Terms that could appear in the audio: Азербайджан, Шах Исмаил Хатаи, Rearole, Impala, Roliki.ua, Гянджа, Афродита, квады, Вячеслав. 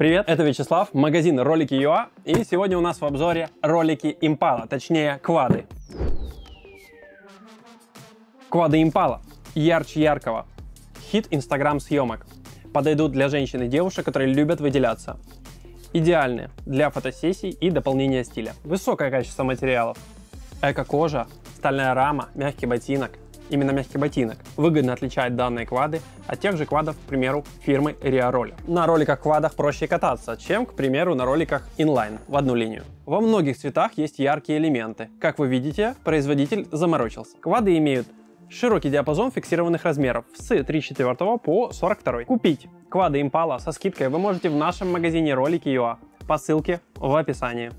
Привет, это Вячеслав, магазин Roliki.ua, и сегодня у нас в обзоре ролики Impala, точнее квады. Квады Impala. Ярче яркого. Хит инстаграм-съемок. Подойдут для женщин и девушек, которые любят выделяться. Идеальны для фотосессий и дополнения стиля. Высокое качество материалов. Эко-кожа, стальная рама, мягкий ботинок. Именно мягкий ботинок выгодно отличает данные квады от тех же квадов, к примеру, фирмы Rearole. На роликах-квадах проще кататься, чем, к примеру, на роликах инлайн в одну линию. Во многих цветах есть яркие элементы. Как вы видите, производитель заморочился. Квады имеют широкий диапазон фиксированных размеров с 3/4 по 42. Купить квады Impala со скидкой вы можете в нашем магазине Roliki.ua по ссылке в описании.